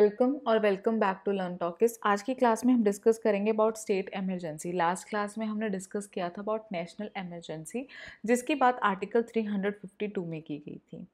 Welcome और welcome back to learn talkies. आज की क्लास में हम डिस्कस करेंगे about state emergency. Last class में हमने डिस्कस किया था अबाउट नेशनल एमरजेंसी, जिसकी बात आर्टिकल 352 में की गई थी।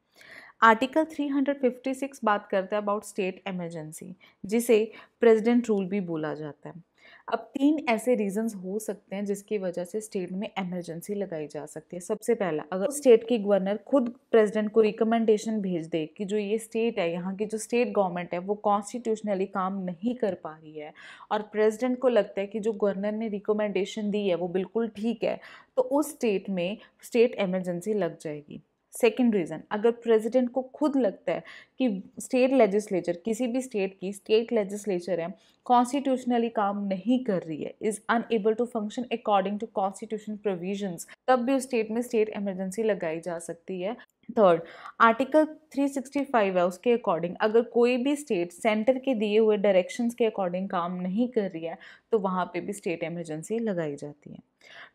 आर्टिकल 356 बात करते हैं अबाउट स्टेट एमरजेंसी, जिसे प्रेसिडेंट रूल भी बोला जाता है। अब तीन ऐसे रीजंस हो सकते हैं जिसकी वजह से स्टेट में एमरजेंसी लगाई जा सकती है। सबसे पहला, अगर स्टेट की गवर्नर खुद प्रेसिडेंट को रिकमेंडेशन भेज दे कि जो ये स्टेट है, यहाँ की जो स्टेट गवर्नमेंट है वो कॉन्स्टिट्यूशनली काम नहीं कर पा रही है और प्रेसिडेंट को लगता है कि जो गवर्नर ने रिकमेंडेशन दी है वो बिल्कुल ठीक है, तो उस स्टेट में स्टेट एमरजेंसी लग जाएगी। सेकेंड रीज़न, अगर प्रेसिडेंट को खुद लगता है कि स्टेट लेजिस्लेचर, किसी भी स्टेट की स्टेट लेजिस्लेचर है, कॉन्स्टिट्यूशनली काम नहीं कर रही है, is unable to function according to constitution provisions, तब भी उस स्टेट में स्टेट एमरजेंसी लगाई जा सकती है। थर्ड, आर्टिकल 365 है, उसके अकॉर्डिंग अगर कोई भी स्टेट सेंटर के दिए हुए डायरेक्शंस के अकॉर्डिंग काम नहीं कर रही है तो वहाँ पे भी स्टेट एमरजेंसी लगाई जाती है।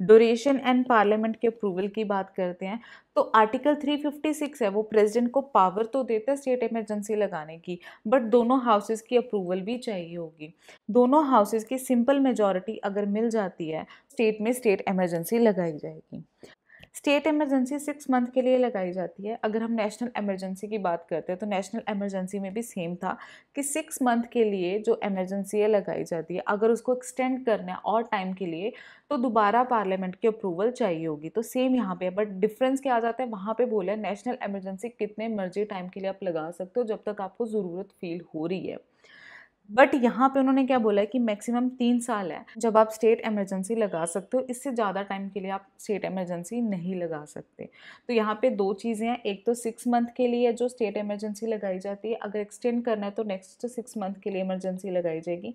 ड्यूरेशन एंड पार्लियामेंट के अप्रूवल की बात करते हैं तो आर्टिकल 356 है, वो प्रेसिडेंट को पावर तो देता है स्टेट एमरजेंसी लगाने की, बट दोनों हाउसेस की अप्रूवल भी चाहिए होगी। दोनों हाउसेस की सिंपल मेजॉरिटी अगर मिल जाती है स्टेट में स्टेट एमरजेंसी लगाई जाएगी। स्टेट एमरजेंसी 6 मंथ के लिए लगाई जाती है। अगर हम नेशनल एमरजेंसी की बात करते हैं तो नेशनल एमरजेंसी में भी सेम था कि 6 मंथ के लिए जो एमरजेंसी है लगाई जाती है। अगर उसको एक्सटेंड करना है और टाइम के लिए तो दोबारा पार्लियामेंट की अप्रूवल चाहिए होगी। तो सेम यहाँ पे, बट डिफरेंस क्या आ जाता है, वहाँ पे बोला नेशनल एमरजेंसी कितने मर्जी टाइम के लिए आप लगा सकते हो जब तक आपको ज़रूरत फील हो रही है, बट यहाँ पे उन्होंने क्या बोला है कि मैक्सिमम 3 साल है जब आप स्टेट एमरजेंसी लगा सकते हो। इससे ज़्यादा टाइम के लिए आप स्टेट एमरजेंसी नहीं लगा सकते। तो यहाँ पे दो चीज़ें हैं, एक तो 6 मंथ के लिए जो स्टेट एमरजेंसी लगाई जाती है, अगर एक्सटेंड करना है तो नेक्स्ट 6 मंथ के लिए एमरजेंसी लगाई जाएगी।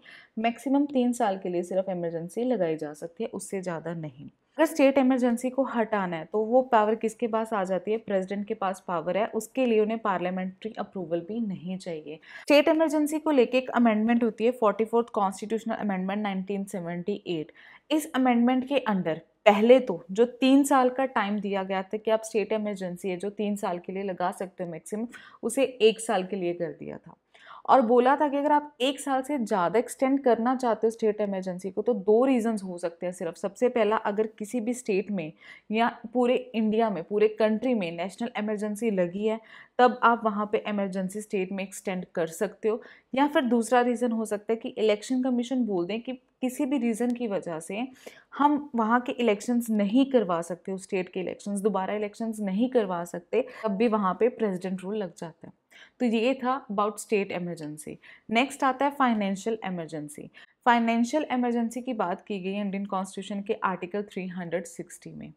मैक्सिमम 3 साल के लिए सिर्फ एमरजेंसी लगाई जा सकती है, उससे ज़्यादा नहीं। अगर स्टेट एमरजेंसी को हटाना है तो वो पावर किसके पास आ जाती है, प्रेसिडेंट के पास पावर है, उसके लिए उन्हें पार्लियामेंट्री अप्रूवल भी नहीं चाहिए। स्टेट एमरजेंसी को लेके एक अमेंडमेंट होती है 44th कॉन्स्टिट्यूशनल अमेंडमेंट 1978। इस अमेंडमेंट के अंडर पहले तो जो 3 साल का टाइम दिया गया था कि आप स्टेट एमरजेंसी है जो 3 साल के लिए लगा सकते हो मैक्सिमम, उसे 1 साल के लिए कर दिया था और बोला था कि अगर आप 1 साल से ज़्यादा एक्सटेंड करना चाहते हो स्टेट एमरजेंसी को तो 2 रीज़न्स हो सकते हैं सिर्फ। सबसे पहला, अगर किसी भी स्टेट में या पूरे इंडिया में, पूरे कंट्री में नेशनल एमरजेंसी लगी है तब आप वहाँ पे एमरजेंसी स्टेट में एक्सटेंड कर सकते हो। या फिर दूसरा रीज़न हो सकता है कि इलेक्शन कमीशन बोल दें कि किसी भी रीज़न की वजह से हम वहाँ के इलेक्शंस नहीं करवा सकते, उस स्टेट के इलेक्शंस दोबारा इलेक्शंस नहीं करवा सकते, तब भी वहाँ पे प्रेसिडेंट रूल लग जाता है। तो ये था अबाउट स्टेट एमरजेंसी। नेक्स्ट आता है फाइनेंशियल एमरजेंसी। फाइनेंशियल एमरजेंसी की बात की गई है इंडियन कॉन्स्टिट्यूशन के आर्टिकल 360 में।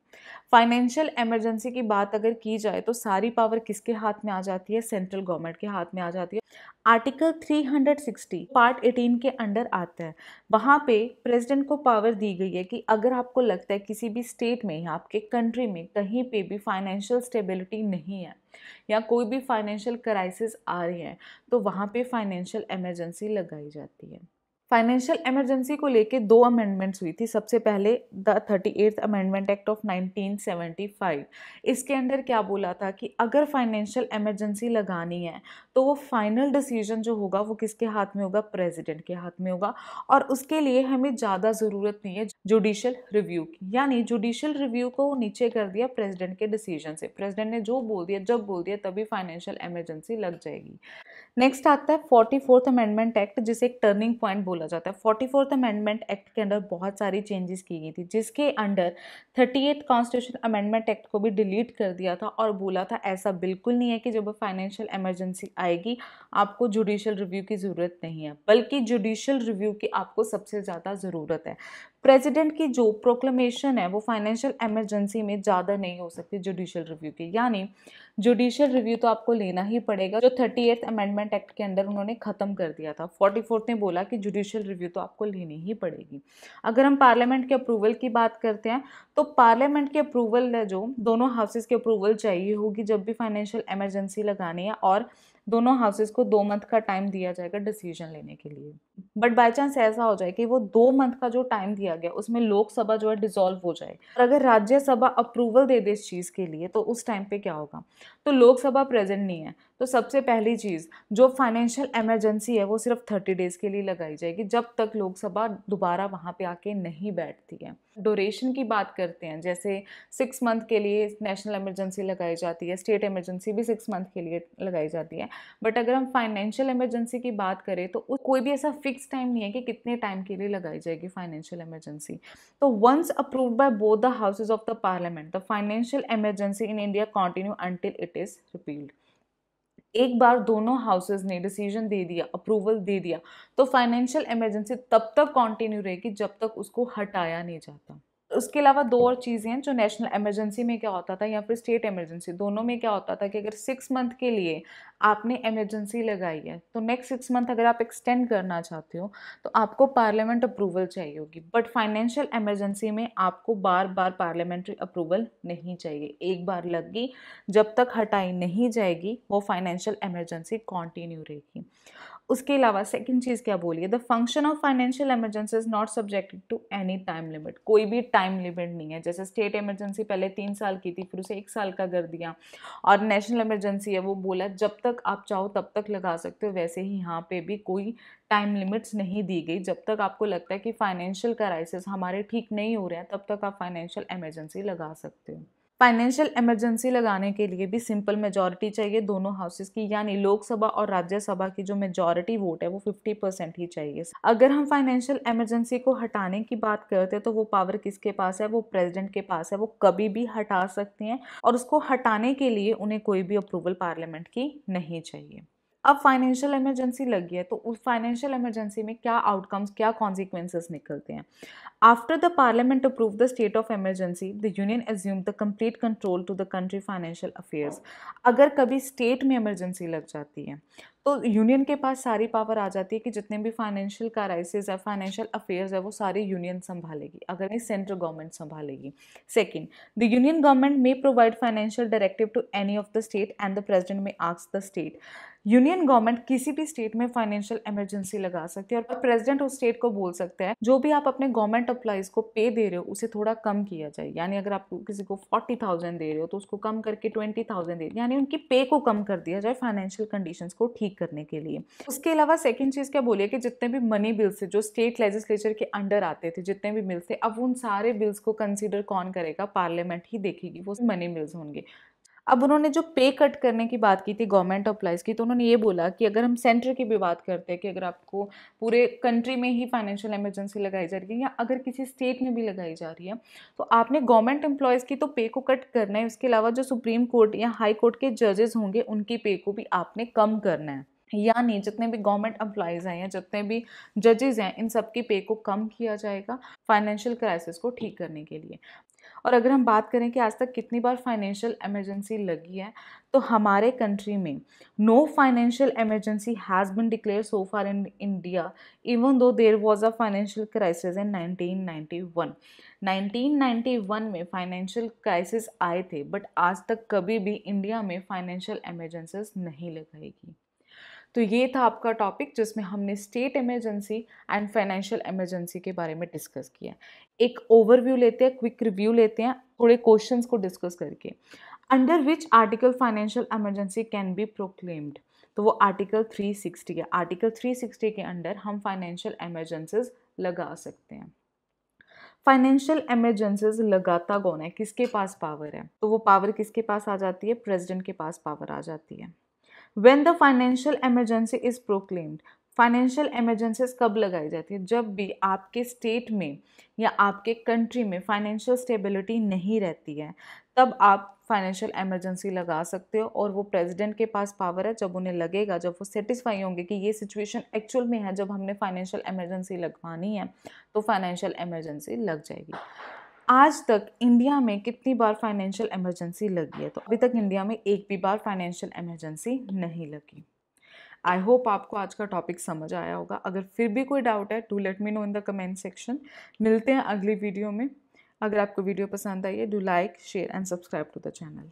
फाइनेंशियल एमरजेंसी की बात अगर की जाए तो सारी पावर किसके हाथ में आ जाती है, सेंट्रल गवर्नमेंट के हाथ में आ जाती है। आर्टिकल 360 पार्ट 18 के अंडर आता है। वहाँ पे प्रेसिडेंट को पावर दी गई है कि अगर आपको लगता है किसी भी स्टेट में या आपके कंट्री में कहीं पे भी फाइनेंशियल स्टेबिलिटी नहीं है या कोई भी फाइनेंशियल क्राइसिस आ रही है तो वहाँ पे फाइनेंशियल एमरजेंसी लगाई जाती है। फाइनेंशियल एमरजेंसी को लेके 2 अमेंडमेंट्स हुई थी। सबसे पहले the 38th amendment act of 1975। इसके अंडर क्या बोला था कि अगर फाइनेंशियल एमरजेंसी लगानी है तो वो फाइनल डिसीजन जो होगा वो किसके हाथ में होगा, प्रेसिडेंट के हाथ में होगा, और उसके लिए हमें ज़्यादा ज़रूरत नहीं है जुडिशल रिव्यू की। यानी जुडिशल रिव्यू को नीचे कर दिया प्रेसिडेंट के डिसीजन से। प्रेसिडेंट ने जो बोल दिया, जब बोल दिया, तभी फाइनेंशियल एमरजेंसी लग जाएगी। नेक्स्ट आता है 44th अमेंडमेंट एक्ट, जिसे एक टर्निंग पॉइंट बोला जाता है। 44th अमेंडमेंट एक्ट के अंदर बहुत सारी चेंजेस की गई थी, जिसके under 38th constitution amendment act को भी डिलीट कर दिया था और बोला था ऐसा बिल्कुल नहीं है कि जब फाइनेंशियल एमरजेंसी आएगी आपको जुडिशियल रिव्यू की ज़रूरत नहीं है, बल्कि जुडिशियल रिव्यू की आपको सबसे ज़्यादा ज़रूरत है। प्रेसिडेंट की जो प्रोक्लेमेशन है वो फाइनेंशियल एमरजेंसी में ज़्यादा नहीं हो सकती जुडिशियल रिव्यू की, यानी जुडिशियल रिव्यू तो आपको लेना ही पड़ेगा, जो 38th अमेंडमेंट एक्ट के अंदर उन्होंने ख़त्म कर दिया था। 44th ने बोला कि जुडिशियल रिव्यू तो आपको लेनी ही पड़ेगी। अगर हम पार्लियामेंट के अप्रूवल की बात करते हैं तो पार्लियामेंट के अप्रूवल है जो दोनों हाउसेज़ के अप्रूवल चाहिए होगी जब भी फाइनेंशियल एमरजेंसी लगानी है, और दोनों हाउसेज़ को 2 मंथ का टाइम दिया जाएगा डिसीजन लेने के लिए। बट बाय चांस ऐसा हो जाए कि वो 2 मंथ का जो टाइम दिया गया उसमें लोकसभा जो है डिसॉल्व हो जाए, और अगर राज्यसभा अप्रूवल दे दे इस चीज़ के लिए तो उस टाइम पे क्या होगा, तो लोकसभा प्रेजेंट नहीं है तो सबसे पहली चीज़ जो फाइनेंशियल इमरजेंसी है वो सिर्फ 30 डेज़ के लिए लगाई जाएगी, जब तक लोकसभा दोबारा वहाँ पे आके नहीं बैठती है। ड्यूरेशन की बात करते हैं, जैसे 6 मंथ के लिए नेशनल इमरजेंसी लगाई जाती है, स्टेट इमरजेंसी भी 6 मंथ के लिए लगाई जाती है। बट अगर हम फाइनेंशियल इमरजेंसी की बात करें तो कोई भी ऐसा फिक्स टाइम नहीं है कि कितने टाइम के लिए लगाई जाएगी फाइनेंशियल इमरजेंसी। तो once approved by both the houses of the parliament the financial emergency in India continue until it is repealed. एक बार दोनों हाउसेज ने डिसीजन दे दिया, अप्रूवल दे दिया, तो फाइनेंशियल इमरजेंसी तब तक कंटिन्यू रहेगी जब तक उसको हटाया नहीं जाता। उसके अलावा दो और चीज़ें हैं जो नेशनल इमरजेंसी में क्या होता था या फिर स्टेट इमरजेंसी, दोनों में क्या होता था कि अगर 6 मंथ के लिए आपने इमरजेंसी लगाई है तो नेक्स्ट 6 मंथ अगर आप एक्सटेंड करना चाहते हो तो आपको पार्लियामेंट अप्रूवल चाहिए होगी। बट फाइनेंशियल इमरजेंसी में आपको बार बार पार्लियामेंट्री अप्रूवल नहीं चाहिए, एक बार लग गई जब तक हटाई नहीं जाएगी वो फाइनेंशियल इमरजेंसी कॉन्टिन्यू रहेगी। उसके अलावा सेकंड चीज़ क्या बोलिए, the function of financial emergency is not subjected to any time limit. कोई भी टाइम लिमिट नहीं है, जैसे स्टेट इमरजेंसी पहले 3 साल की थी फिर उसे 1 साल का कर दिया, और नेशनल इमरजेंसी है वो बोला जब तक आप चाहो तब तक लगा सकते हो। वैसे ही यहाँ पे भी कोई टाइम लिमिट्स नहीं दी गई, जब तक आपको लगता है कि फाइनेंशियल क्राइसिस हमारे ठीक नहीं हो रहे हैं तब तक आप फाइनेंशियल इमरजेंसी लगा सकते हो। फाइनेंशियल इमरजेंसी लगाने के लिए भी सिंपल मेजॉरिटी चाहिए दोनों हाउसेस की, यानी लोकसभा और राज्यसभा की जो मेजॉरिटी वोट है वो 50% ही चाहिए। अगर हम फाइनेंशियल इमरजेंसी को हटाने की बात करते हैं तो वो पावर किसके पास है, वो प्रेसिडेंट के पास है, वो कभी भी हटा सकते हैं और उसको हटाने के लिए उन्हें कोई भी अप्रूवल पार्लियामेंट की नहीं चाहिए। अब फाइनेंशियल इमरजेंसी लगी है तो उस फाइनेंशियल इमरजेंसी में क्या आउटकम्स, क्या कॉन्सिक्वेंसेस निकलते हैं। After the parliament approve the state of emergency the union assume the complete control to the country financial affairs. अगर कभी स्टेट में इमरजेंसी लग जाती है तो यूनियन के पास सारी पावर आ जाती है कि जितने भी फाइनेंशियल क्राइसिस है, फाइनेंशियल अफेयर्स है, वो सारी यूनियन संभालेगी, अगर नहीं सेंट्रल गवर्नमेंट संभालेगी। Second, the union government may provide financial directive to any of the state and the president may ask the state. Union government किसी भी स्टेट में फाइनेंशियल इमरजेंसी लगा सकती है और प्रेसिडेंट उस स्टेट को बोल सकता है जो भी आप अपने गवर्नमेंट एम्प्लॉइज़ को पे दे रहे हो उसे थोड़ा कम किया जाए, यानी अगर आप किसी को 40,000 दे रहे हो तो उसको कम करके 20,000 दे, यानी उनकी पे को कम कर दिया जाए फाइनेंशियल कंडीशंस को ठीक करने के लिए। उसके अलावा सेकंड चीज़ क्या बोलिए कि जितने भी मनी बिल्स थे जो स्टेट लेजिस्लेचर के अंडर आते थे, जितने भी बिल्स थे, अब उन सारे बिल्स को कंसीडर कौन करेगा, पार्लियामेंट ही देखेगी वो मनी बिल्स होंगे। अब उन्होंने जो पे कट करने की बात की थी गवर्नमेंट एम्प्लॉइज़ की, तो उन्होंने ये बोला कि अगर हम सेंटर की भी बात करते हैं कि अगर आपको पूरे कंट्री में ही फाइनेंशियल इमरजेंसी लगाई जा रही है या अगर किसी स्टेट में भी लगाई जा रही है तो आपने गवर्नमेंट एम्प्लॉयज़ की तो पे को कट करना है, उसके अलावा जो सुप्रीम कोर्ट या हाई कोर्ट के जजेस होंगे उनकी पे को भी आपने कम करना है, यानी जितने भी गवर्नमेंट एम्प्लॉयज़ हैं या जितने भी जजेस हैं इन सब की पे को कम किया जाएगा फाइनेंशियल क्राइसिस को ठीक करने के लिए। और अगर हम बात करें कि आज तक कितनी बार फाइनेंशियल इमरजेंसी लगी है तो हमारे कंट्री में no financial emergency has been declared so far in India even though there was a financial crisis in 1991। 1991 में फाइनेंशियल क्राइसिस आए थे बट आज तक कभी भी इंडिया में फाइनेंशियल इमरजेंसीज नहीं लगाएगी। तो ये था आपका टॉपिक जिसमें हमने state emergency and financial emergency के बारे में डिस्कस किया। एक ओवरव्यू लेते हैं, क्विक रिव्यू लेते हैं थोड़े क्वेश्चंस को डिस्कस करके। Under which article financial emergency can be proclaimed, तो वो आर्टिकल 360 है। आर्टिकल 360 के अंडर हम फाइनेंशियल इमरजेंसीज लगा सकते हैं। फाइनेंशियल इमरजेंसीज लगाता कौन है, किसके पास पावर है, तो वो पावर किसके पास आ जाती है, प्रेसिडेंट के पास पावर आ जाती है। When the financial emergency is proclaimed, financial emergencies कब लगाई जाती है, जब भी आपके स्टेट में या आपके कंट्री में फाइनेंशियल स्टेबिलिटी नहीं रहती है तब आप फाइनेंशियल इमरजेंसी लगा सकते हो, और वो प्रेसिडेंट के पास पावर है जब उन्हें लगेगा, जब वो सेटिस्फाई होंगे कि ये सिचुएशन एक्चुअल में है जब हमने फाइनेंशियल इमरजेंसी लगवानी है तो फाइनेंशियल इमरजेंसी लग जाएगी। आज तक इंडिया में कितनी बार फाइनेंशियल इमरजेंसी लगी है, तो अभी तक इंडिया में एक भी बार फाइनेंशियल इमरजेंसी नहीं लगी। आई होप आपको आज का टॉपिक समझ आया होगा। अगर फिर भी कोई डाउट है do let me know in the comment section. मिलते हैं अगली वीडियो में। अगर आपको वीडियो पसंद आई है do like share and subscribe to the channel.